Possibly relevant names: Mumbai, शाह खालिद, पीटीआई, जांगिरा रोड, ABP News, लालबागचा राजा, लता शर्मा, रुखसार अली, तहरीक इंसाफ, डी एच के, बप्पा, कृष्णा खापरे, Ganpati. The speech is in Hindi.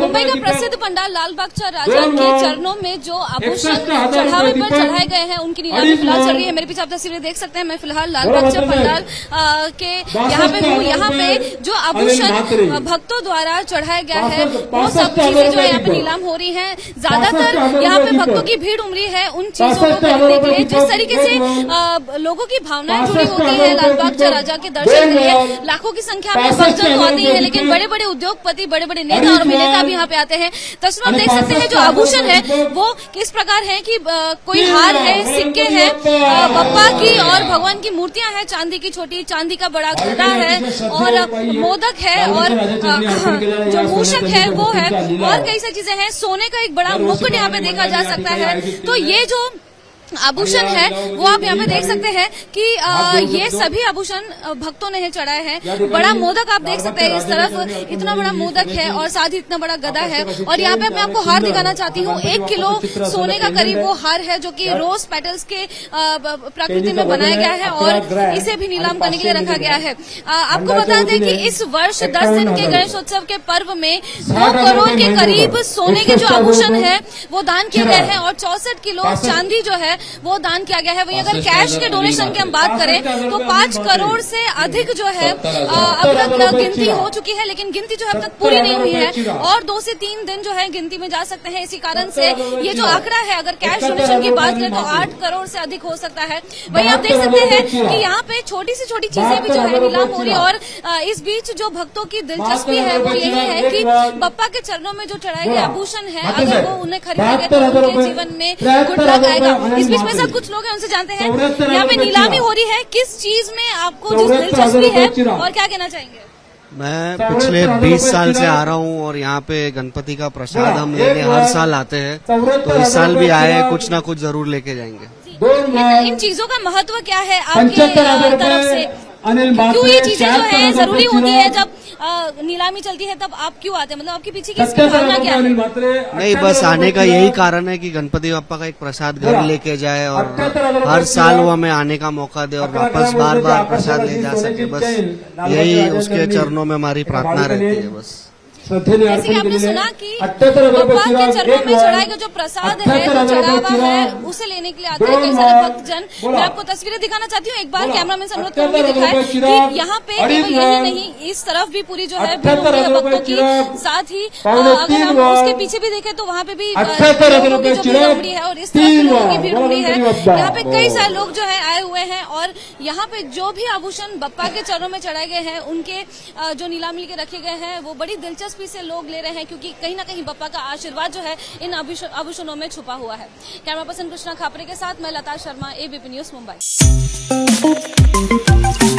मुंबई का प्रसिद्ध पंडाल लालबागचा राजा के चरणों में जो आभूषण चढ़ावे पर चढ़ाए गए हैं उनकी नीलामी फिलहाल चल रही है। मेरे पीछे आप तस्वीरें देख सकते हैं। मैं फिलहाल लालबागचा पंडाल के यहाँ पे हूँ। यहाँ पे जो आभूषण भक्तों द्वारा चढ़ाया गया है वो सब चीजें जो है यहाँ पे नीलाम हो रही है। ज्यादातर यहाँ पे भक्तों की भीड़ उमड़ी है उन चीजों को खरीदने के लिए। जिस तरीके से लोगों की भावनाएं जुड़ी होती है लालबागचा राजा के दर्शन के लिए लाखों की संख्या में भक्तों को आती है, लेकिन बड़े बड़े उद्योगपति, बड़े बड़े नेता और अभिनेता भी यहाँ पे आते हैं। तस्वीर हम देख सकते हैं। जो आभूषण है वो किस प्रकार है कि कोई हार है, सिक्के हैं बप्पा की और भगवान की मूर्तियां हैं, चांदी की छोटी, चांदी का बड़ा घड़ा है और मोदक है और जो मूषक है वो है और कई सारी चीजें हैं। सोने का एक बड़ा मुकुट यहाँ पे देखा जा सकता है। तो ये जो आभूषण है वो आप यहाँ पे देख सकते हैं कि ये सभी आभूषण भक्तों ने चढ़ाए हैं। बड़ा मोदक आप देख सकते हैं, इस तरफ इतना बड़ा मोदक है और साथ ही इतना बड़ा गदा है। और यहाँ पे मैं आपको हार दिखाना चाहती हूँ। 1 किलो सोने का करीब वो हार है जो कि रोज पेटल्स के प्रकृति में बनाया गया है और इसे भी नीलाम करने के लिए रखा गया है। आपको बता दें कि इस वर्ष 10 दिन के गणेशोत्सव के पर्व में 2 करोड़ के करीब सोने के जो आभूषण है वो दान किए गए हैं और 64 किलो चांदी जो है वो दान किया गया है। वहीं अगर कैश के डोनेशन की हम बात करें तो 5 करोड़ से अधिक जो है अब तक गिनती हो चुकी है, लेकिन गिनती जो है अब तक पूरी नहीं हुई है और 2 से 3 दिन जो है गिनती में जा सकते हैं। इसी कारण से ये जो आंकड़ा है अगर कैश डोनेशन की बात करें तो 8 करोड़ से अधिक हो सकता है। वहीं आप देख सकते हैं कि यहाँ पे छोटी से छोटी चीजें भी जो है नीलाम हो रही है और इस बीच जो भक्तों की दिलचस्पी है वो यही है कि बप्पा के चरणों में जो चढ़ाए गए आभूषण है अगर वो उन्हें खरीदेंगे तो उनके जीवन में गुड लक आएगा। इसमें साथ कुछ लोग हैं उनसे जानते हैं। यहाँ पे नीलामी हो रही है, किस चीज में आपको जिस दिलचस्पी है और क्या कहना चाहेंगे? मैं पिछले 20 साल से आ रहा हूँ और यहाँ पे गणपति का प्रसाद हम लेने हर साल आते हैं, तो इस साल भी आए हैं, कुछ ना कुछ जरूर लेके जाएंगे। इन चीजों का महत्व क्या है आपकी तरफ से? क्यों ये चीजें जो है जरूरी होती है? जब नीलामी चलती है तब आप क्यों आते हैं? मतलब आपके पीछे की भावना क्या है? नहीं, बस आने का यही कारण है कि गणपति बप्पा का एक प्रसाद घर लेके जाए और हर साल वो हमें आने का मौका दे और वापस बार बार प्रसाद ले जा सके। बस यही उसके चरणों में हमारी प्रार्थना रहती है। बस जैसे कि आपने सुना कि बप्पा के चरणों में चढ़ाए गए जो प्रसाद है, जो चढ़ा हुआ है, उसे लेने के लिए आते हैं कई सारे भक्तजन। मैं आपको तस्वीरें दिखाना चाहती हूँ। एक बार कैमरामैन से अनुरोध करूंगी दिखाए कि यहाँ पे केवल यही नहीं, इस तरफ भी पूरी जो है भीड़ होती है भक्तों की। साथ ही अगर हम उसके पीछे भी देखें तो वहाँ पे भी लोगों की भीड़ उमड़ी है और इस तरफ लोगों की भीड़ उमड़ी है। यहाँ पे कई सारे लोग जो है आए हुए हैं और यहाँ पे जो भी आभूषण बप्पा के चरणों में चढ़ाए गए हैं उनके जो नीलामी के रखे गए हैं वो बड़ी दिलचस्प से लोग ले रहे हैं, क्योंकि कहीं ना कहीं बप्पा का आशीर्वाद जो है इन आभूषणों में छुपा हुआ है। कैमरा पर्सन कृष्णा खापरे के साथ मैं लता शर्मा, ABP News मुंबई।